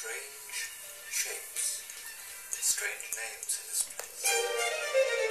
strange shapes, strange names in this place.